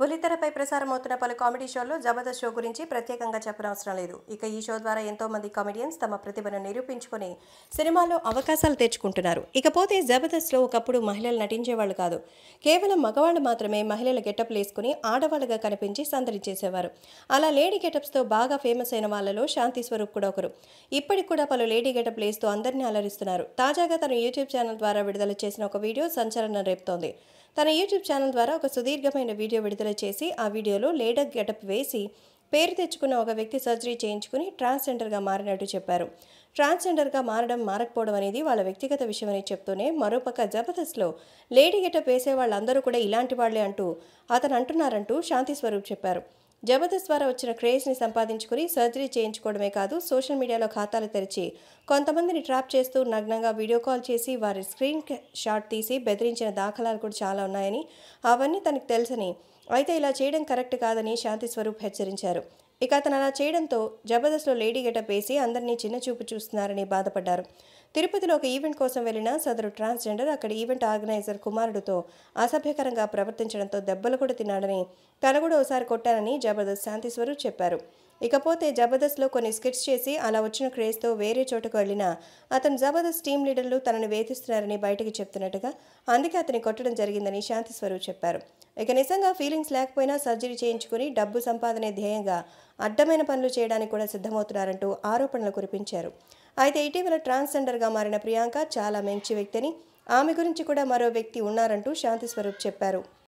బుల్లితెరపై ప్రసారం అవుతున్న పలు కామెడీ షోల్లో జబర్దస్త్ షో గురించి ప్రత్యేకంగా చెప్పనవసరం లేదు. ఇక ఈ షో ద్వారా ఎంతో మంది కామెడియన్స్ తమ ప్రతిభను నిరూపించుకొని సినిమాల్లో అవకాశాలు తెచ్చుకుంటున్నారు. ఇకపోతే జబర్దస్త్లో ఒకప్పుడు మహిళలు నటించేవాళ్ళు కాదు, కేవలం మగవాళ్ళు మాత్రమే మహిళల గెటప్లు వేసుకుని ఆడవాళ్ళుగా కనిపించి సందర్శించేసేవారు. అలా లేడీ గెటప్స్తో బాగా ఫేమస్ అయిన వాళ్ళలో శాంతి స్వరూప్ కూడా ఒకరు. ఇప్పటికి కూడా పలు లేడీ గెటప్లు వేస్తూ అందరినీ అలరిస్తున్నారు. తాజాగా తన యూట్యూబ్ ఛానల్ ద్వారా విడుదల చేసిన ఒక వీడియో సంచలనం రేపుతోంది. తన యూట్యూబ్ ఛానల్ ద్వారా ఒక సుదీర్ఘమైన వీడియో విడుదల చేసి ఆ వీడియోలో లేడీ గెటప్ వేసి పేరు తెచ్చుకున్న ఒక వ్యక్తి సర్జరీ చేయించుకుని ట్రాన్స్జెండర్గా మారినట్టు చెప్పారు. ట్రాన్స్జెండర్గా మారడం మారకపోవడం అనేది వాళ్ళ వ్యక్తిగత విషయమని చెప్తూనే మరోపక్క జబర్దస్త్లో లేడీ గెటప్ వేసే వాళ్ళందరూ కూడా ఇలాంటి వాళ్లే అంటూ అతను అంటున్నారంటూ శాంతి స్వరూప్ చెప్పారు. జబర్దస్త్ ద్వారా వచ్చిన క్రేజ్ని సంపాదించుకుని సర్జరీ చేయించుకోవడమే కాదు, సోషల్ మీడియాలో ఖాతాలు తెరిచి కొంతమందిని ట్రాప్ చేస్తూ నగ్నంగా వీడియో కాల్ చేసి వారి స్క్రీన్ షాట్ తీసి బెదిరించిన దాఖలాలు కూడా చాలా ఉన్నాయని, అవన్నీ తనకు తెలుసని, అయితే ఇలా చేయడం కరెక్ట్ కాదని శాంతి స్వరూప్ హెచ్చరించారు. ఇక అతను అలా చేయడంతో జబర్దస్త్లో లేడీ గెటప్ వేసి అందరినీ చిన్నచూపు చూస్తున్నారని బాధపడ్డారు. తిరుపతిలో ఒక ఈవెంట్ కోసం వెళ్లిన సదరు ట్రాన్స్జెండర్ అక్కడ ఈవెంట్ ఆర్గనైజర్ కుమారుడితో అసభ్యకరంగా ప్రవర్తించడంతో దెబ్బలు కూడా తిన్నాడని, తన కూడా ఓసారి కొట్టానని జబర్దస్త్ శాంతి స్వరూప్ చెప్పారు. ఇకపోతే జబర్దస్త్లో కొన్ని స్కిట్స్ చేసి అలా వచ్చిన క్రేజ్తో వేరే చోటకు వెళ్ళినా అతను జబర్దస్త్ టీం లీడర్లు తనని వేధిస్తున్నారని బయటకు చెప్తున్నట్టుగా, అందుకే అతన్ని కొట్టడం జరిగిందని శాంతి స్వరూప్ చెప్పారు. ఇక నిజంగా ఫీలింగ్స్ లేకపోయినా సర్జరీ చేయించుకుని డబ్బు సంపాదనే ధ్యేయంగా అడ్డమైన పనులు చేయడానికి కూడా సిద్ధమవుతున్నారంటూ ఆరోపణలు కురిపించారు. అయితే ఇటీవల ట్రాన్స్జెండర్గా మారిన ప్రియాంక చాలా మంచి వ్యక్తి అని, ఆమె గురించి కూడా మరో వ్యక్తి ఉన్నారంటూ శాంతి స్వరూప్ చెప్పారు.